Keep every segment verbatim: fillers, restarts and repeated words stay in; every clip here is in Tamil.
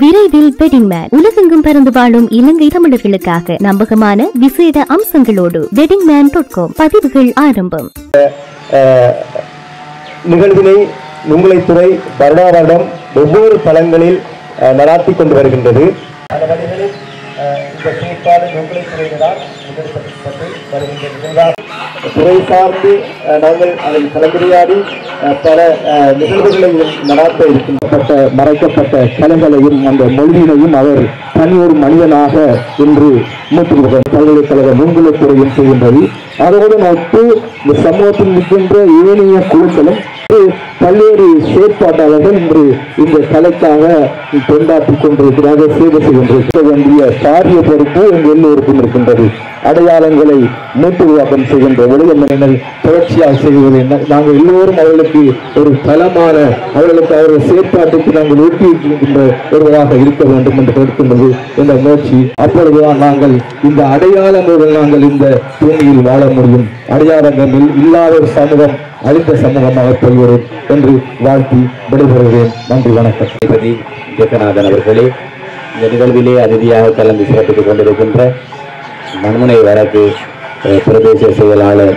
விரைவில் வெட்டிங் மேன் உலகெங்கும் பறந்து வாழும் இலங்கை தமிழர்களுக்காக நம்பகமான விசேட அம்சங்களோடு வெட்டிங் மேன் டாட் காம் பதிவுகள் ஆரம்பம். நிகழ்வினை நுங்களைத்துறை வருடாவடம் ஒவ்வொரு தளங்களில் நடாத்தி கொண்டு வருகின்றது. துறை சார்ந்து நாங்கள் அதை கலந்துரையாடி பல நிகழ்வுகளையும் நடாத்த இருக்கின்றப்பட்ட மறைக்கப்பட்ட கலைகளையும் அந்த மொழியினையும் அவர் தனி ஒரு மனிதனாக இன்று மூன்று பல்கலைக்கழக நுண்கலைத்துறையும் செய்கின்றது. அதனுடன் ஒட்டு இந்த சமூகத்தில் இருக்கின்ற ஏனைய குழுக்களும் பல்வேறு செயற்பாட்டாளர்கள் இன்று இந்த கலைக்காக தொண்டாற்றிக் கொண்டிருக்கிறார்கள், சேவை செய்கின்ற வேண்டிய காரிய பொறுப்பு எங்கள் எல்லோருக்கும் இருக்கின்றது. அடையாளங்களை மீட்டுருவாக்கம் செய்கின்ற விளையமனை தொடர்ச்சியாக செய்வது நாங்கள் எல்லோரும் அவர்களுக்கு ஒரு தளமான அவர்களுக்கு அவருடைய செயற்பாட்டுக்கு நாங்கள் ஊக்குவிக்கின்ற ஒருவராக இருக்க வேண்டும் என்று கேட்கின்றது என்ற முயற்சி. அப்பொழுதுதான் நாங்கள் இந்த அடையாளங்களுடன் நாங்கள் இந்த பூமியில் வாழ முடியும். அடையாளங்கள் இல்லாத ஒரு சமூகம் அளித்த சமூகமாக பெறுகிறேன் என்று வாழ்த்தி விடைபெறுகிறேன். நன்றி, வணக்கம். திருப்பதி ஜெகநாதன் அவர்களே, இந்த நிகழ்விலே அதிதியாக கலந்து சிறப்பித்துக் கொண்டிருக்கின்ற மண்முனை வழக்கு பிரதேச செயலாளர்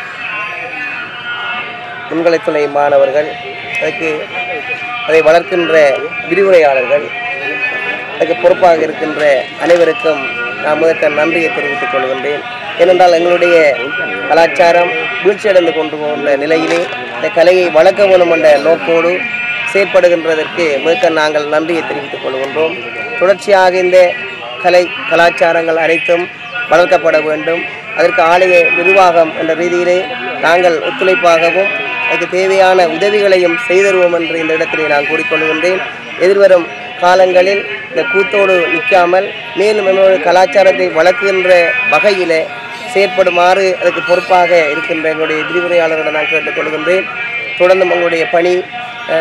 நுண்கலைத்துறை மாணவர்கள், அதுக்கு அதை வளர்க்கின்ற விரிவுரையாளர்கள், அதுக்கு பொறுப்பாக இருக்கின்ற அனைவருக்கும் நான் முதற்க நன்றியை தெரிவித்துக் கொள்கின்றேன். ஏனென்றால் எங்களுடைய கலாச்சாரம் வீழ்ச்சியடைந்து கொண்டு போகின்ற நிலையிலே இந்த கலையை வளர்க்க வேண்டும் என்ற நோக்கோடு செயற்படுகின்றதற்கு முதற்க நாங்கள் நன்றியை தெரிவித்துக் கொள்கின்றோம். தொடர்ச்சியாக இந்த கலை கலாச்சாரங்கள் அனைத்தும் வளர்க்கப்பட வேண்டும். அதற்கு ஆலய நிர்வாகம் என்ற ரீதியிலே நாங்கள் ஒத்துழைப்பாகவும் அதுக்கு தேவையான உதவிகளையும் செய்தருவோம் என்று இந்த இடத்திலே நான் கூறிக்கொள்கின்றேன். எதிர்வரும் காலங்களில் இந்த கூத்தோடு நிற்காமல் மேலும் எங்களுடைய கலாச்சாரத்தை வளர்க்கின்ற வகையில் செயற்படுமாறு அதுக்கு பொறுப்பாக இருக்கின்ற எங்களுடைய விரிவுரையாளர்களை நான் கேட்டுக்கொள்கின்றேன். தொடர்ந்து உங்களுடைய பணி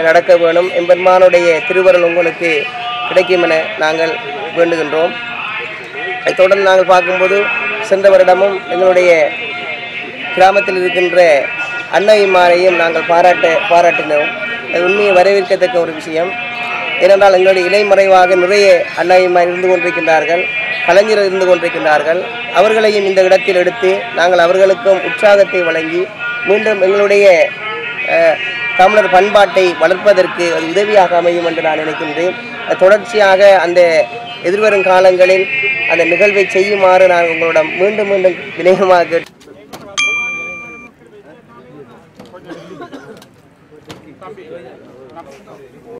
நடக்க வேணும். எம்பெருமானுடைய திருவருள் உங்களுக்கு கிடைக்கும் என நாங்கள் வேண்டுகின்றோம். அதை தொடர்ந்து நாங்கள் பார்க்கும்போது சென்ற வருடமும் எங்களுடைய கிராமத்தில் இருக்கின்ற அன்னைமாரையும் நாங்கள் பாராட்ட பாராட்டினோம். அது உண்மையை வரவேற்கத்தக்க ஒரு விஷயம். ஏனென்றால் எங்களுடைய இலைமறைவாக நிறைய அன்னைமார் இருந்து கொண்டிருக்கின்றார்கள், கலைஞர்கள் இருந்து கொண்டிருக்கின்றார்கள். அவர்களையும் இந்த இடத்தில் எடுத்து நாங்கள் அவர்களுக்கும் உற்சாகத்தை வழங்கி மீண்டும் எங்களுடைய தமிழர் பண்பாட்டை வளர்ப்பதற்கு அது உதவியாக அமையும் என்று நான் நினைக்கின்றேன். தொடர்ச்சியாக அந்த எதிர்வரும் காலங்களில் அந்த நிகழ்வை செய்யுமாறு நான் உங்களிடம் மீண்டும் மீண்டும் வினயமாக கேட்டு